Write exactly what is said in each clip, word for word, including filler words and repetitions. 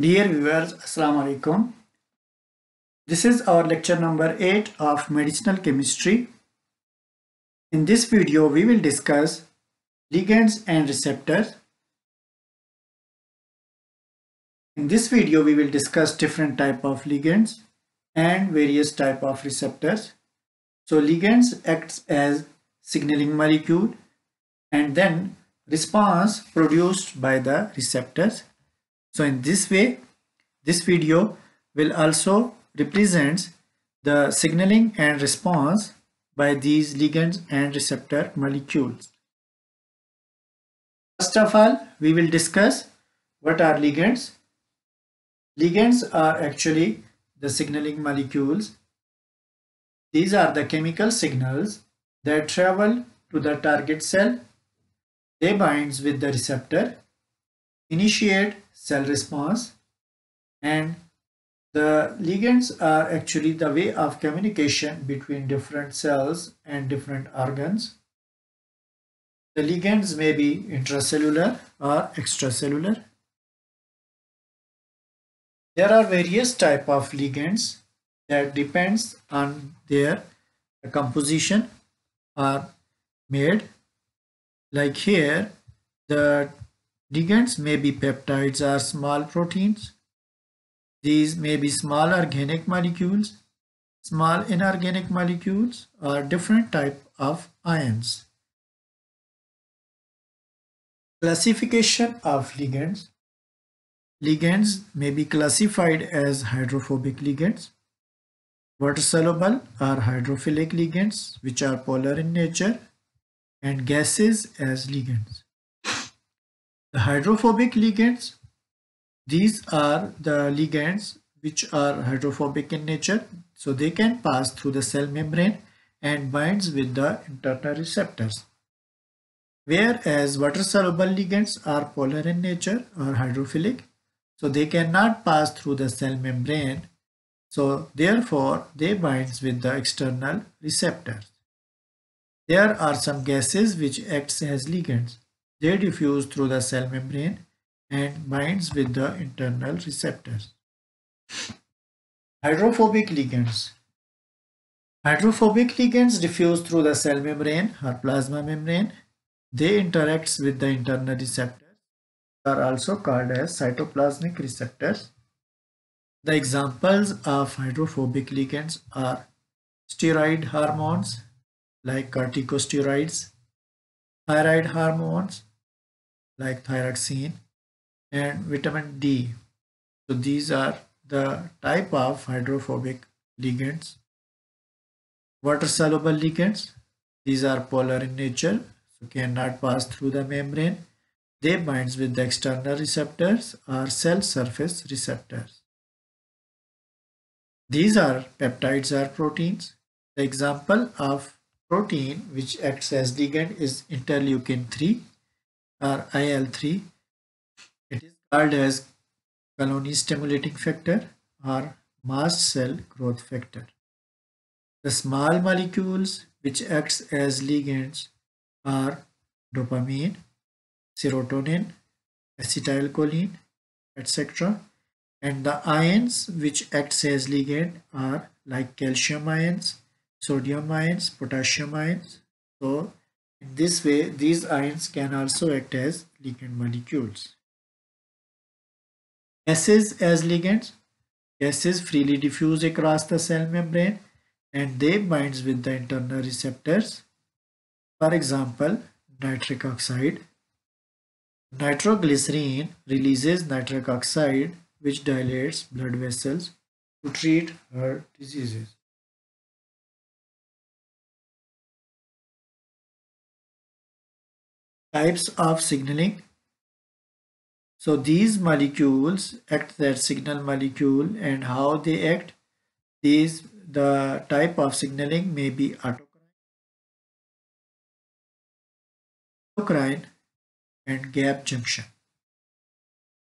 Dear viewers, Assalamu alaikum. This is our lecture number eight of medicinal chemistry. In this video, we will discuss ligands and receptors. In this video, we will discuss different type of ligands and various type of receptors. So ligands acts as signaling molecule and then response produced by the receptors. So in this way, this video will also represents the signaling and response by these ligands and receptor molecules. First of all, we will discuss what are ligands. Ligands are actually the signaling molecules. These are the chemical signals that travel to the target cell. They bind with the receptor, initiate cell response, and the ligands are actually the way of communication between different cells and different organs. The ligands may be intracellular or extracellular. There are various types of ligands that depends on their composition are made. Like here, the ligands may be peptides or small proteins. These may be small organic molecules, small inorganic molecules, or different type of ions. Classification of ligands. Ligands may be classified as hydrophobic ligands, water soluble or hydrophilic ligands, which are polar in nature, and gases as ligands. The hydrophobic ligands, these are the ligands which are hydrophobic in nature, so they can pass through the cell membrane and binds with the internal receptors. Whereas water-soluble ligands are polar in nature or hydrophilic, so they cannot pass through the cell membrane, so therefore they bind with the external receptors. There are some gases which act as ligands. They diffuse through the cell membrane and binds with the internal receptors. Hydrophobic ligands. Hydrophobic ligands diffuse through the cell membrane or plasma membrane. They interact with the internal receptors, are also called as cytoplasmic receptors. The examples of hydrophobic ligands are steroid hormones like corticosteroids, thyroid hormones like thyroxine, and vitamin D. So these are the type of hydrophobic ligands. Water soluble ligands, these are polar in nature, so cannot pass through the membrane. They bind with the external receptors or cell surface receptors. These are peptides or proteins. The example of protein which acts as ligand is interleukin three or I L three. It is called as colony stimulating factor or mast cell growth factor. The small molecules which acts as ligands are dopamine, serotonin, acetylcholine, et cetera. And the ions which acts as ligand are like calcium ions, sodium ions, potassium ions. So in this way, these ions can also act as ligand molecules. Gases as ligands. Gases freely diffuse across the cell membrane and they bind with the internal receptors. For example, nitric oxide. Nitroglycerine releases nitric oxide, which dilates blood vessels to treat heart diseases. Types of signaling. So these molecules act their signal molecule, and how they act, these the type of signaling may be autocrine, endocrine, and gap junction.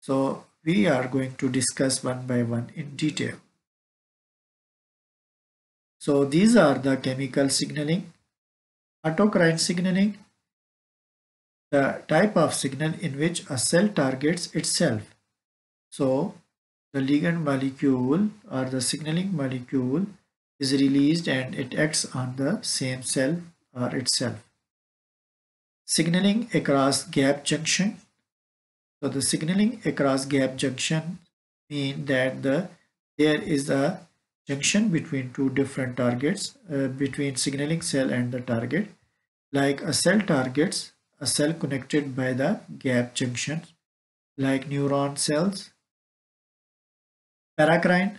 So we are going to discuss one by one in detail. So these are the chemical signaling. Autocrine signaling, the type of signal in which a cell targets itself. So the ligand molecule or the signaling molecule is released and it acts on the same cell or itself. Signaling across gap junction. So the signaling across gap junction means that the there is a junction between two different targets, uh, between signaling cell and the target. Like a cell targets a cell connected by the gap junction, like neuron cells. Paracrine.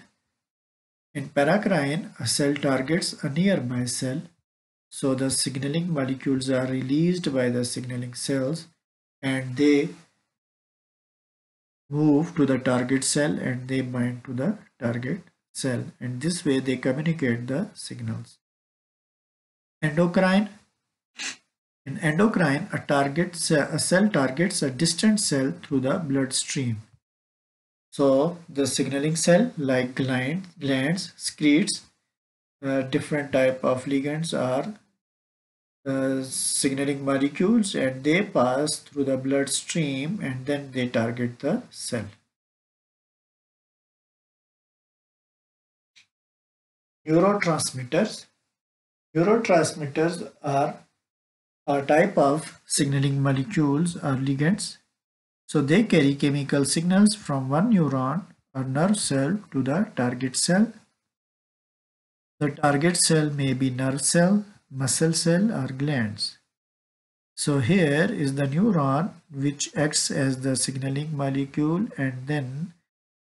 In paracrine, a cell targets a nearby cell. So the signaling molecules are released by the signaling cells and they move to the target cell and they bind to the target cell, and this way they communicate the signals. Endocrine. In endocrine, a, target, a cell targets a distant cell through the bloodstream. So the signaling cell, like gland, glands, secretes uh, different type of ligands or uh, signaling molecules, and they pass through the bloodstream and then they target the cell. Neurotransmitters. Neurotransmitters are a type of signaling molecules or ligands. So they carry chemical signals from one neuron or nerve cell to the target cell. The target cell may be nerve cell, muscle cell or glands. So here is the neuron which acts as the signaling molecule, and then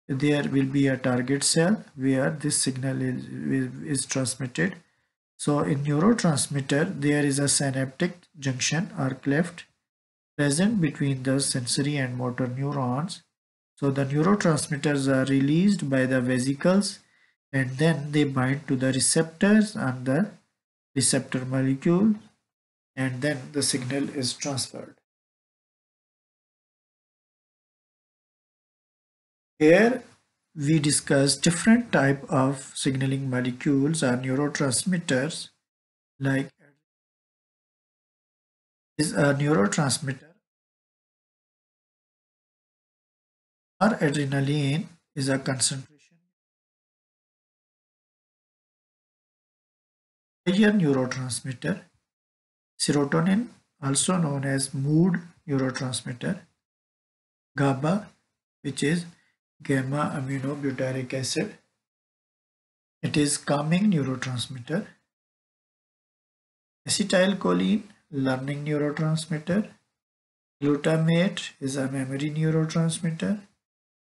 there will be a target cell where this signal is, is transmitted. So in neurotransmitter, there is a synaptic junction or cleft present between the sensory and motor neurons. So the neurotransmitters are released by the vesicles and then they bind to the receptors and the receptor molecule, and then the signal is transferred. Here we discuss different type of signaling molecules or neurotransmitters. Like is a neurotransmitter, or adrenaline is a concentration higher neurotransmitter. Serotonin, also known as mood neurotransmitter. GABA, which is gamma aminobutyric acid, it is calming neurotransmitter. Acetylcholine, learning neurotransmitter. Glutamate is a memory neurotransmitter,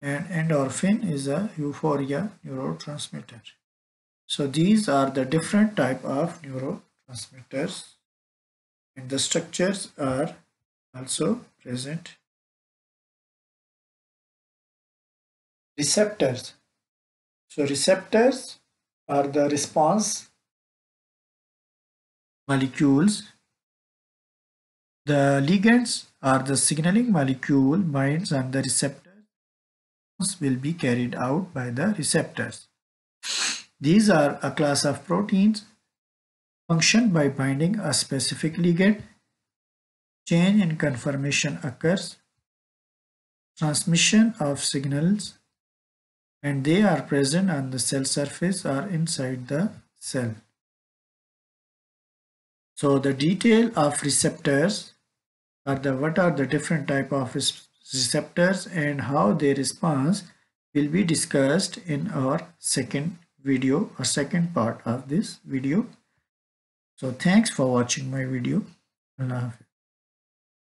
and endorphin is a euphoria neurotransmitter. So these are the different type of neurotransmitters, and the structures are also present. Receptors. So receptors are the response molecules. The ligands are the signaling molecule binds on the receptors will be carried out by the receptors. These are a class of proteins function by binding a specific ligand. Change in conformation occurs. Transmission of signals, and they are present on the cell surface or inside the cell. So the detail of receptors are the what are the different type of receptors and how they respond will be discussed in our second video or second part of this video. So thanks for watching my video. Allah Hafiz.